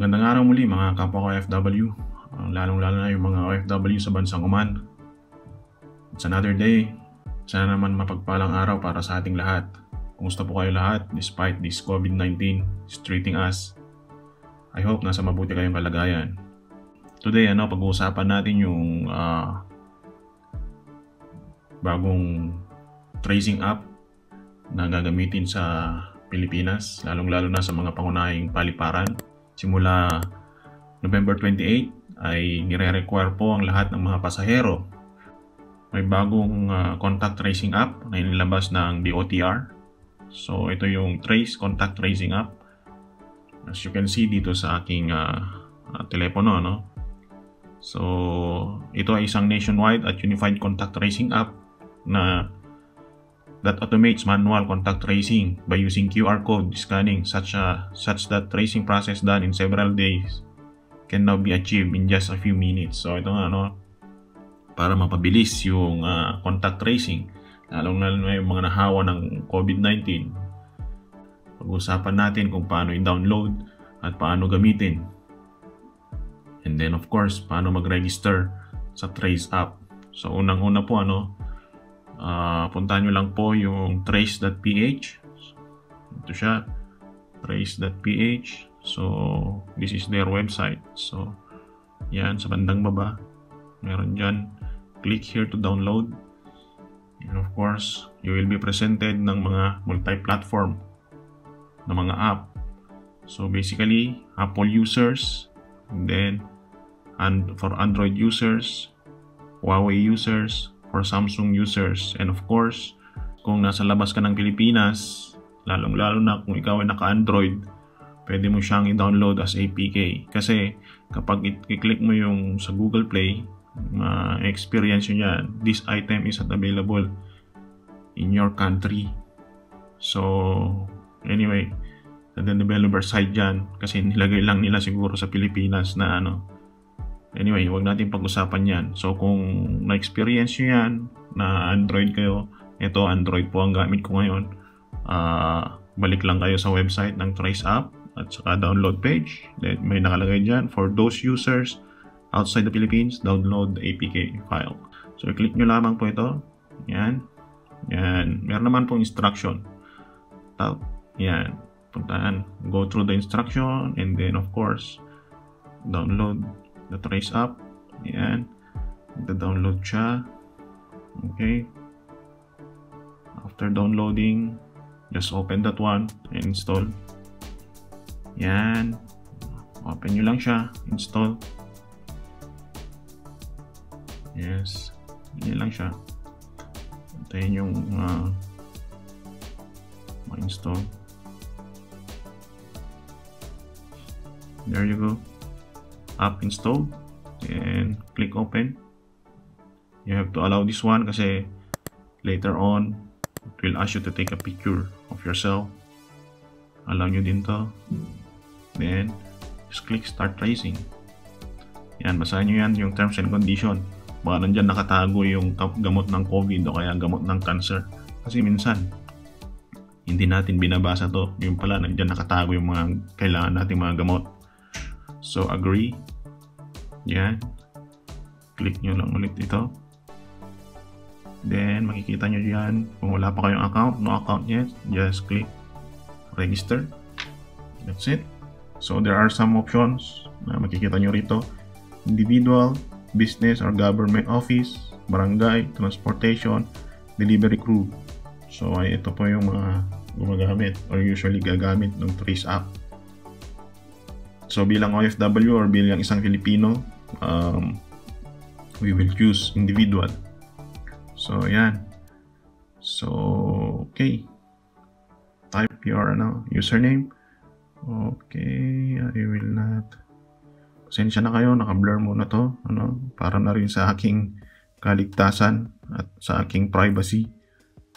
Magandang araw muli mga kapwa OFW, lalong-lalo na yung mga OFW sa bansang Oman. It's another day. Sana naman mapagpalang araw para sa ating lahat. Kumusta po kayo lahat despite this COVID-19 is treating us? I hope nasa mabuti kayong kalagayan. Today, pag-uusapan natin yung bagong tracing app na gagamitin sa Pilipinas, lalong-lalo na sa mga pangunahing paliparan. Simula November 28 ay nire-require po ang lahat ng mga pasahero. May bagong contact tracing app na inilabas ng DOTR. So ito yung Traze contact tracing app. As you can see dito sa aking telepono, no? So ito ay isang nationwide at unified contact tracing app na that automates manual contact tracing by using QR code scanning such that tracing process done in several days can now be achieved in just a few minutes. So ito nga, para mapabilis yung contact tracing, lalong-lalo na yung mga nahawa ng COVID-19. Pag-usapan natin kung paano i-download at paano gamitin. And then of course, paano mag-register sa Traze app. So unang-una po puntahan nyo lang po yung Traze.ph. Ito siya, Traze.ph. So this is their website. So yan, sa bandang baba meron dyan, click here to download, and of course you will be presented ng mga multi-platform na mga app. So basically Apple users, and then for Android users, Huawei users, for Samsung users, and of course kung nasa labas ka ng Pilipinas, lalong-lalo na kung ikaw ay naka-Android, pwede mo siyang i-download as APK, kasi kapag i-click mo yung sa Google Play, ma-experience nyo yan, this item is not available in your country. So anyway, sa developer side dyan, kasi nilagay lang nila siguro sa Pilipinas na Anyway, huwag natin pag-usapan yan. So kung na-experience nyo yan, na Android kayo, ito Android po ang gamit ko ngayon, balik lang kayo sa website ng Traze app at saka download page. Then may nakalagay dyan, for those users outside the Philippines, download the APK file. So i-click nyo lamang po ito. Yan. Yan. Meron naman pong instruction. Tap. Yan. Puntahan. Go through the instruction, and then of course, download the Traze app. Ayan, download siya. Okay, after downloading, just open that one and install. Ayan, open nyo lang siya, install. Yes, yun lang siya. Antayin yung ma-install. There you go, app installed, and click open. You have to allow this one kasi later on it will ask you to take a picture of yourself. Allow nyo din to, then just click start tracing. Yan, basahin nyo yan yung terms and condition, baka nandyan nakatago yung gamot ng COVID o kaya gamot ng cancer, kasi minsan hindi natin binabasa to, yung pala nandyan nakatago yung mga kailangan nating mga gamot. So agree. Yan, click nyo lang ulit ito, then makikita nyo dyan kung wala pa kayong account, no account yet, just click register. That's it. So there are some options na makikita nyo rito: individual, business or government office, barangay, transportation, delivery crew. So ay ito po yung mga gumagamit or usually gagamit ng Traze app. So bilang OFW or bilang isang Filipino, we will choose individual. So yan. So okay, type your username. Okay, I will not. Pasensya na kayo, naka-blur muna to, para na rin sa aking kaligtasan at sa aking privacy.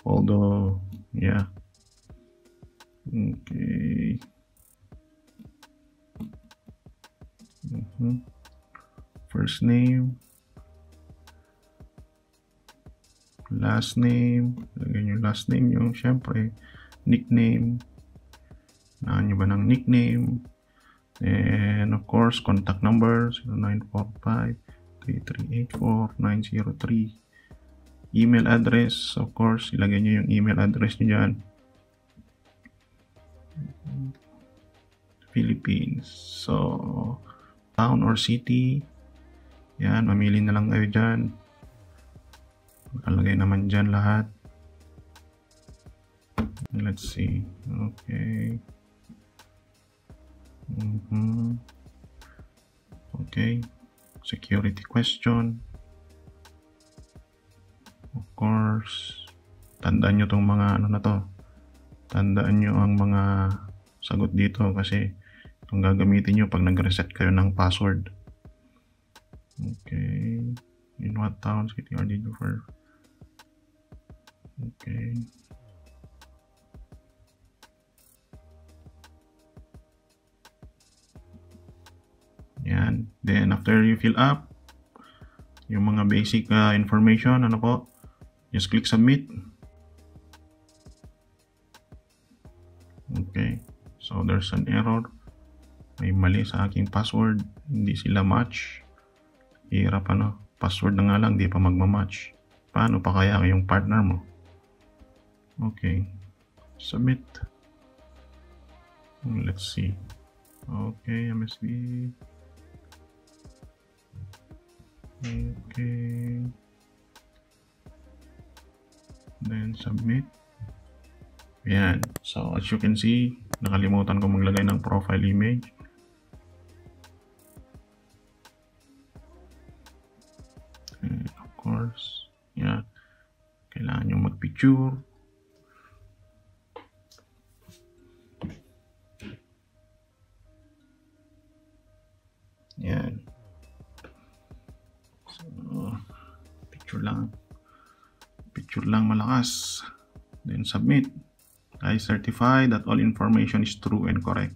Although yeah. Okay. First name, last name, lagyan nyo last name nyo, syempre nickname, naan nyo ba ng nickname, and of course contact number 0945 3384 903. Email address, of course ilagay nyo yung email address nyo dyan, Philippines, so town or city, yan, mamili na lang kayo dyan, makalagay naman dyan lahat. Let's see. Okay. Okay. Security question. Of course. Tandaan nyo tong mga ano na to. Tandaan nyo ang mga sagot dito kasi itong gagamitin nyo pag nag-reset kayo ng password. Okay. In what town, city, or did you for? Okay. Yan. Then after you fill up yung mga basic information, ano po, just click submit. Okay, so there's an error, may mali sa aking password, hindi sila match, hirap ano, password na nga lang di pa magmamatch, paano pa kaya yung partner mo? Okay, submit. Let's see. Okay, MSB. Okay, then submit. Ayan, so as you can see, nakalimutan ko maglagay ng profile image. And of course, yeah, kailangan nyo magpicture. Ayan. Picture lang malakas, then submit. I certify that all information is true and correct.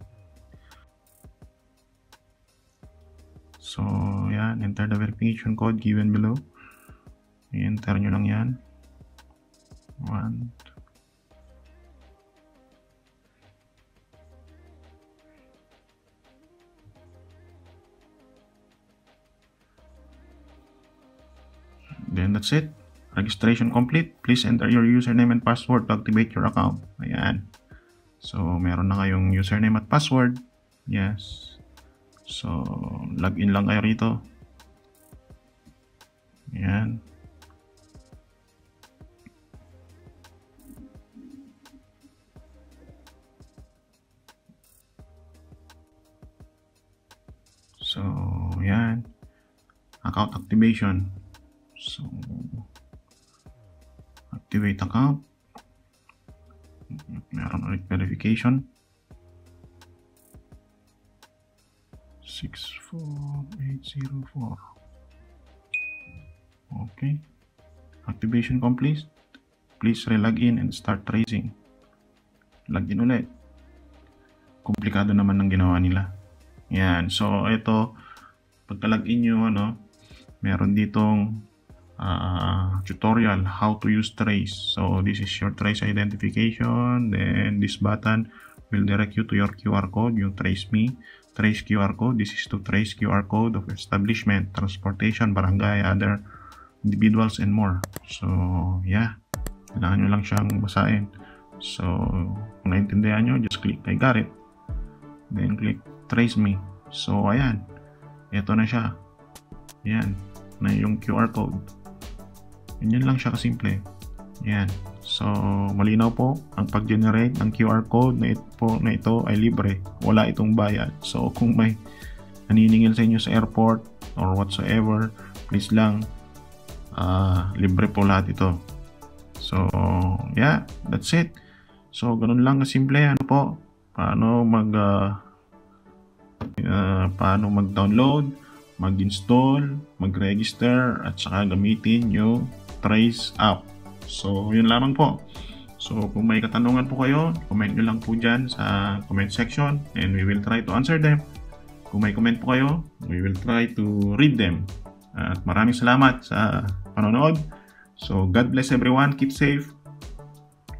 So yan, enter the verification code given below. I-enter nyo lang yan, 1. Then that's it. Registration complete. Please enter your username and password to activate your account. Ayan. So, meron na kayong username at password. Yes. So, login lang kayo rito. Ayan. So, ayan. Account activation. So, activate account. Meron ulit verification. 64804. Okay. Activation complete. Please relog in and start tracing. Login ulit. Komplikado naman ng ginawa nila. Yan. So, ito, pagka-login nyo, ano, meron ditong tutorial how to use Traze. So this is your Traze identification, then this button will direct you to your QR code, yung Traze QR code. This is to Traze QR code of establishment, transportation, barangay, other individuals and more. So yeah, kailangan nyo lang siyang basahin. So kung naintindihan nyo, just click I got it, then click Traze me. So ayan, ito na siya, ayan na yung QR code. Yan lang siya kasimple. Yan. So, malinaw po, ang pag-generate ng QR code na ito ay libre. Wala itong bayad. So, kung may naniningil sa inyo sa airport or whatsoever, please lang, libre po lahat ito. So, yeah, that's it. So, ganun lang kasimple. Ano po? Paano mag-download, mag-install, mag-register, at saka gamitin yung Traze app. So, yun lamang po. So, kung may katanungan po kayo, comment nyo lang po dyan sa comment section and we will try to answer them. Kung may comment po kayo, we will try to read them. At maraming salamat sa panonood. So, God bless everyone. Keep safe.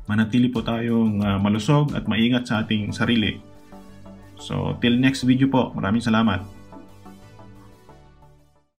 Manatili po tayong malusog at maingat sa ating sarili. So till next video po, maraming salamat.